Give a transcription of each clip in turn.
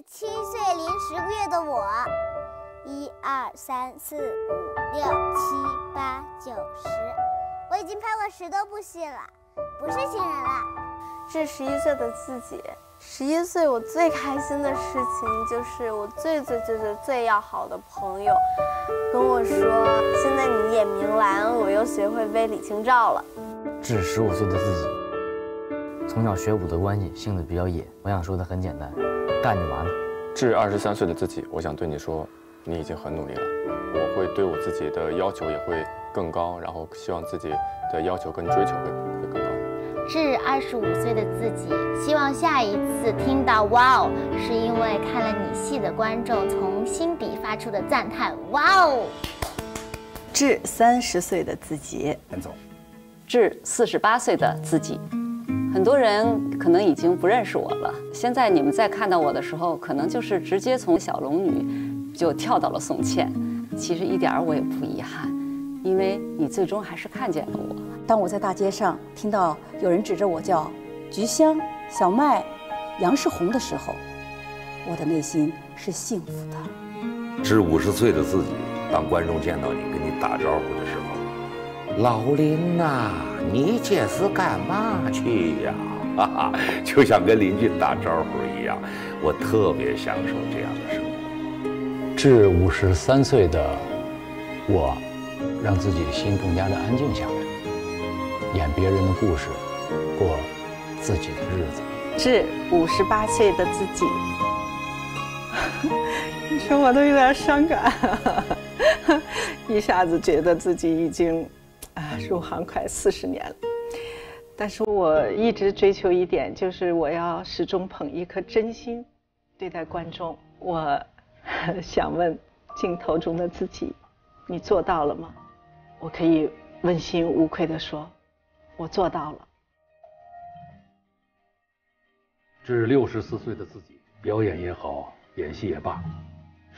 7岁零10个月的我，1、2、3、4、5、6、7、8、9、10，我已经拍过10多部戏了，不是新人了。是11岁的自己。11岁我最开心的事情就是我最要好的朋友跟我说，现在你演明兰，我又学会背李清照了。致15岁的自己。 从小学武的关系，性子比较野。我想说的很简单，干就完了。致23岁的自己，我想对你说，你已经很努力了。我会对我自己的要求也会更高，然后希望自己的要求跟追求会更高。致25岁的自己，希望下一次听到“哇哦”，是因为看了你戏的观众从心底发出的赞叹“哇哦”。致30岁的自己，安总。致48岁的自己。 很多人可能已经不认识我了。现在你们在看到我的时候，可能就是直接从小龙女就跳到了宋茜。其实一点儿我也不遗憾，因为你最终还是看见了我。当我在大街上听到有人指着我叫菊香、小麦、杨世宏的时候，我的内心是幸福的。致50岁的自己，当观众见到你跟你打招呼的时候。 老林呐、啊，你这是干嘛去呀？哈哈，就像跟邻居打招呼一样，我特别享受这样的生活。至53岁的我，让自己的心更加的安静下来，演别人的故事，过自己的日子。至58岁的自己，你说我都有点伤感，一下子觉得自己已经。 入行快40年了，但是我一直追求一点，就是我要始终捧一颗真心对待观众。我想问镜头中的自己，你做到了吗？我可以问心无愧地说，我做到了。至64岁的自己，表演也好，演戏也罢，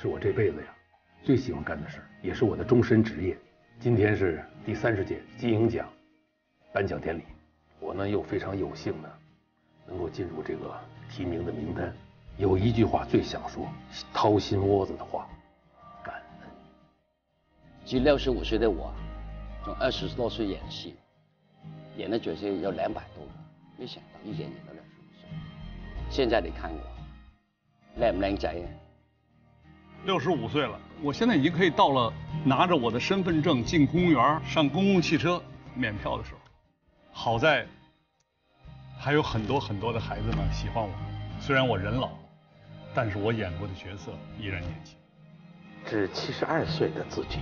是我这辈子呀最喜欢干的事，也是我的终身职业。 今天是第30届金鹰奖颁奖典礼，我呢又非常有幸呢，能够进入这个提名的名单。有一句话最想说，掏心窝子的话，感恩。距65岁的我，从20多岁演戏，演的角色有200多个，没想到一演演到65岁。现在你看我，靓唔靓仔呀？ 65岁了，我现在已经可以到了拿着我的身份证进公园、上公共汽车免票的时候。好在还有很多的孩子们喜欢我，虽然我人老，但是我演过的角色依然年轻。至72岁的自己，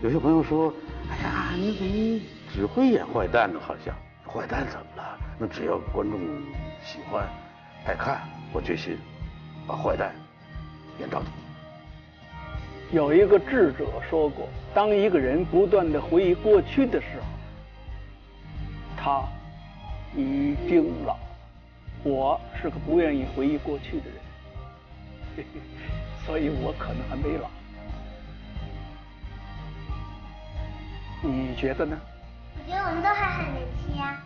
有些朋友说：“哎呀，你怎么只会演坏蛋呢？好像坏蛋怎么了？那只要观众喜欢、爱看，我决心把坏蛋演到底。” 有一个智者说过，当一个人不断地回忆过去的时候，他已经老了。我是个不愿意回忆过去的人，嘿嘿，所以我可能还没老。你觉得呢？我觉得我们都还很年轻呀。